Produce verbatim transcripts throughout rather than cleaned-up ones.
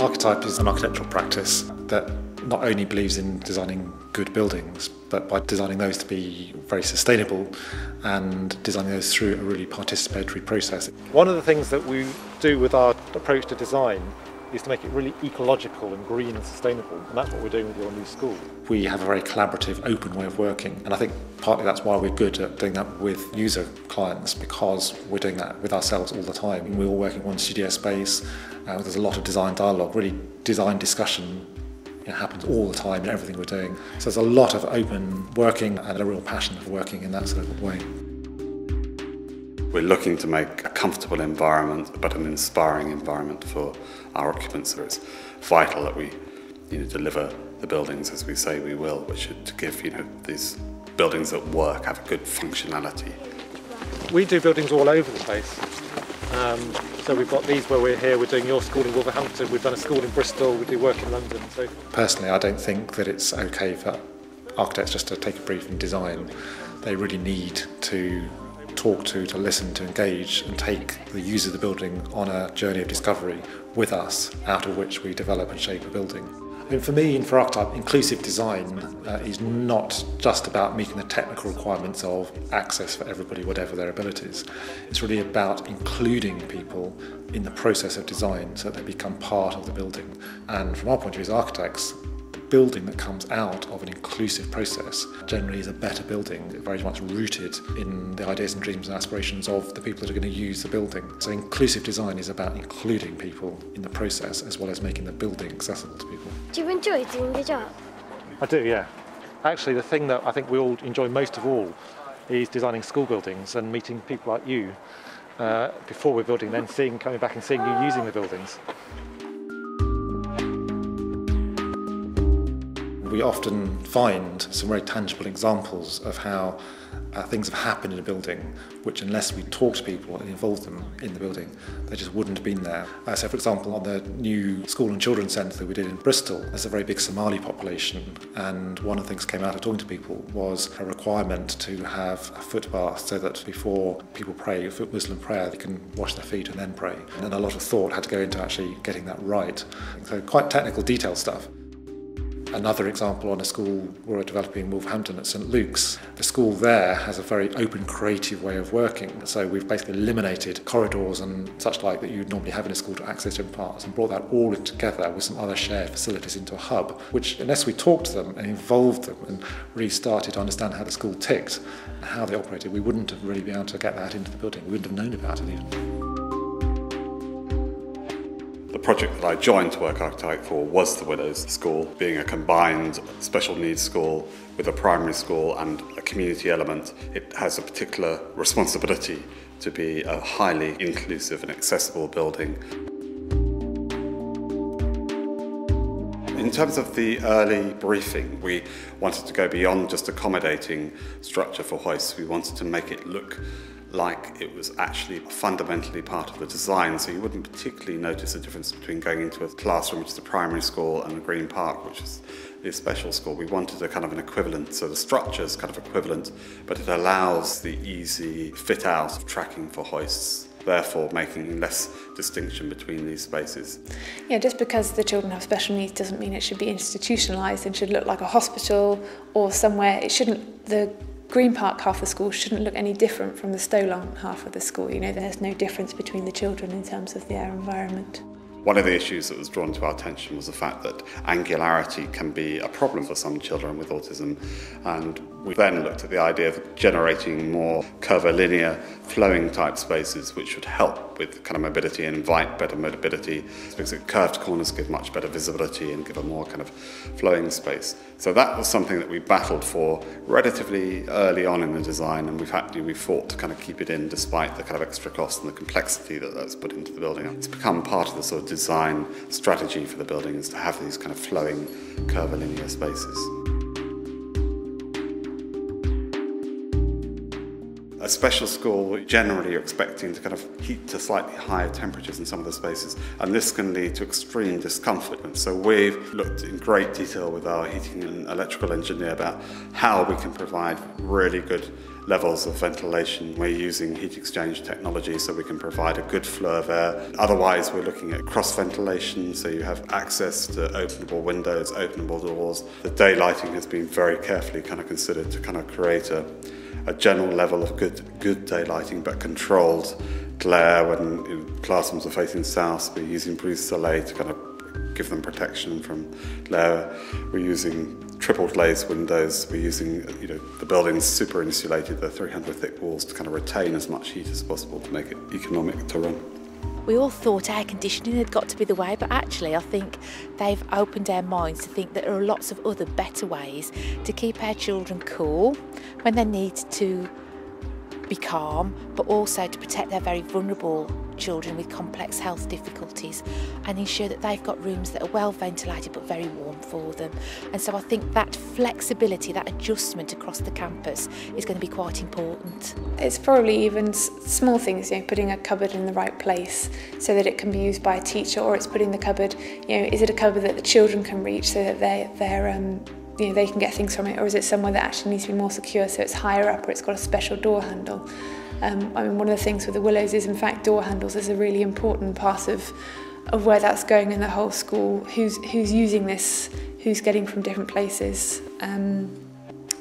Archetype is an architectural practice that not only believes in designing good buildings, but by designing those to be very sustainable and designing those through a really participatory process. One of the things that we do with our approach to design is to make it really ecological and green and sustainable, and that's what we're doing with your new school. We have a very collaborative, open way of working, and I think partly that's why we're good at doing that with user clients, because we're doing that with ourselves all the time. We're all working in one studio space, uh, there's a lot of design dialogue, really design discussion. It happens all the time in everything we're doing. So there's a lot of open working and a real passion for working in that sort of way. We're looking to make a comfortable environment, but an inspiring environment for our occupants. So it's vital that we, you know, deliver the buildings as we say we will, which should give, you know, these buildings that work have a good functionality. We do buildings all over the place. Um, so we've got these where we're here, we're doing your school in Wolverhampton, we've done a school in Bristol, we do work in London. So personally, I don't think that it's okay for architects just to take a brief and design. They really need to talk to, to listen, to engage and take the use of the building on a journey of discovery with us, out of which we develop and shape a building. I mean, for me and for Archetype, inclusive design uh, is not just about meeting the technical requirements of access for everybody, whatever their abilities. It's really about including people in the process of design so that they become part of the building. And from our point of view as architects, the building that comes out of an inclusive process generally is a better building, very much rooted in the ideas and dreams and aspirations of the people that are going to use the building. So inclusive design is about including people in the process as well as making the building accessible to people. Do you enjoy doing your job? I do, yeah. Actually, the thing that I think we all enjoy most of all is designing school buildings and meeting people like you uh, before we're building, then seeing, coming back and seeing you using the buildings. We often find some very tangible examples of how uh, things have happened in a building, which unless we talk to people and involve them in the building, they just wouldn't have been there. Uh, so for example, on the new school and children's centre that we did in Bristol, there's a very big Somali population, and one of the things that came out of talking to people was a requirement to have a footbath so that before people pray, Muslim prayer, they can wash their feet and then pray. And a lot of thought had to go into actually getting that right. So quite technical, detailed stuff. Another example on a school we're developing in Wolverhampton at St Luke's. The school there has a very open, creative way of working. So we've basically eliminated corridors and such like that you'd normally have in a school to access different parts, and brought that all together with some other shared facilities into a hub, which unless we talked to them and involved them and really started to understand how the school ticked and how they operated, we wouldn't have really been able to get that into the building. We wouldn't have known about it even. The project that I joined to work Archetype for was the Willows School, being a combined special needs school with a primary school and a community element. It has a particular responsibility to be a highly inclusive and accessible building. In terms of the early briefing, we wanted to go beyond just accommodating structure for hoists. We wanted to make it look like it was actually fundamentally part of the design, so you wouldn't particularly notice the difference between going into a classroom, which is the primary school, and the Green Park, which is the special school. We wanted a kind of an equivalent, so the structure is kind of equivalent, but it allows the easy fit out of tracking for hoists, therefore making less distinction between these spaces. Yeah, just because the children have special needs doesn't mean it should be institutionalised and should look like a hospital or somewhere. It shouldn't. The Green Park half of the school shouldn't look any different from the Stowlangton half of the school. You know, there's no difference between the children in terms of their environment. One of the issues that was drawn to our attention was the fact that angularity can be a problem for some children with autism, and we then looked at the idea of generating more curvilinear, flowing type spaces which would help with kind of mobility and invite better mobility, because curved corners give much better visibility and give a more kind of flowing space. So that was something that we battled for relatively early on in the design, and we've had to, we fought to kind of keep it in despite the kind of extra cost and the complexity that that's put into the building. It's become part of the sort of design strategy for the building, is to have these kind of flowing curvilinear spaces. A special school, generally you're expecting to kind of heat to slightly higher temperatures in some of the spaces, and this can lead to extreme discomfort. And so we've looked in great detail with our heating and electrical engineer about how we can provide really good levels of ventilation. We're using heat exchange technology so we can provide a good flow of air. Otherwise, we're looking at cross ventilation, so you have access to openable windows, openable doors. The day lighting has been very carefully kind of considered to kind of create a, a general level of good, good day lighting, but controlled glare when you know, classrooms are facing south. We're using brise soleil to kind of give them protection from glare. We're using triple glazed windows. We're using, you know, the building's super insulated. They're three hundred thick walls to kind of retain as much heat as possible to make it economic to run. We all thought air conditioning had got to be the way, but actually I think they've opened our minds to think that there are lots of other better ways to keep our children cool when they need to be calm, but also to protect their very vulnerable children with complex health difficulties and ensure that they've got rooms that are well ventilated but very warm for them. And so I think that flexibility, that adjustment across the campus is going to be quite important. It's probably even small things, you know, putting a cupboard in the right place so that it can be used by a teacher, or it's putting the cupboard, you know, is it a cupboard that the children can reach so that they're, they're um, you know, they can get things from it, or is it somewhere that actually needs to be more secure so it's higher up or it's got a special door handle? Um, I mean, one of the things with the Willows is, in fact, door handles is a really important part of, of where that's going in the whole school, who's, who's using this, who's getting from different places. Um,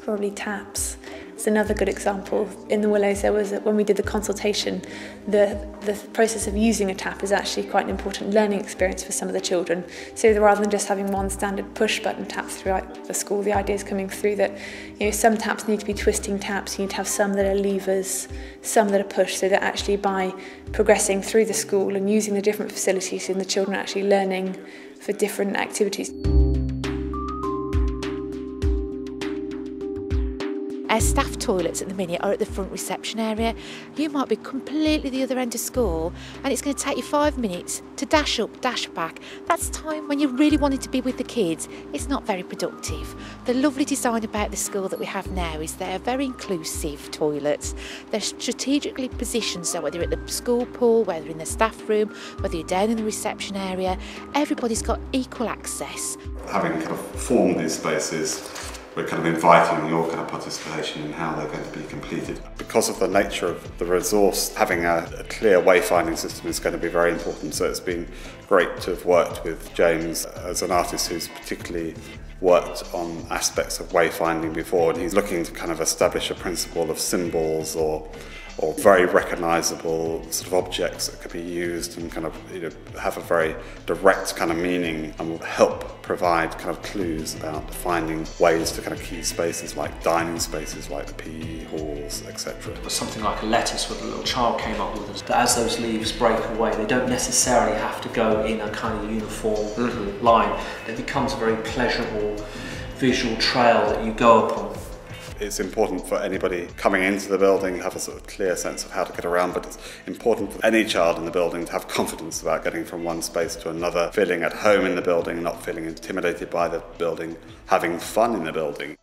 probably taps. It's another good example. In the Willows, there was a, when we did the consultation, the, the process of using a tap is actually quite an important learning experience for some of the children. So rather than just having one standard push button tap throughout the school, the idea is coming through that, you know, some taps need to be twisting taps, you need to have some that are levers, some that are push, so that actually by progressing through the school and using the different facilities, and the children are actually learning for different activities. Our staff toilets at the minute are at the front reception area. You might be completely the other end of school and it's going to take you five minutes to dash up, dash back. That's time when you really wanted to be with the kids. It's not very productive. The lovely design about the school that we have now is they're very inclusive toilets. They're strategically positioned, so whether you're at the school pool, whether you're in the staff room, whether you're down in the reception area, everybody's got equal access. Having kind of formed these spaces, we're kind of inviting your kind of participation in how they're going to be completed. Because of the nature of the resource, having a, a clear wayfinding system is going to be very important. So it's been great to have worked with James as an artist who's particularly worked on aspects of wayfinding before, and he's looking to kind of establish a principle of symbols or or very recognisable sort of objects that could be used and kind of, you know, have a very direct kind of meaning and will help provide kind of clues about finding ways to kind of key spaces like dining spaces, like the P E halls, et cetera. Something like a lettuce with a little child came up with us, that as those leaves break away, they don't necessarily have to go in a kind of uniform mm-hmm. line. It becomes a very pleasurable visual trail that you go upon. It's important for anybody coming into the building to have a sort of clear sense of how to get around, but it's important for any child in the building to have confidence about getting from one space to another, feeling at home in the building, not feeling intimidated by the building, having fun in the building.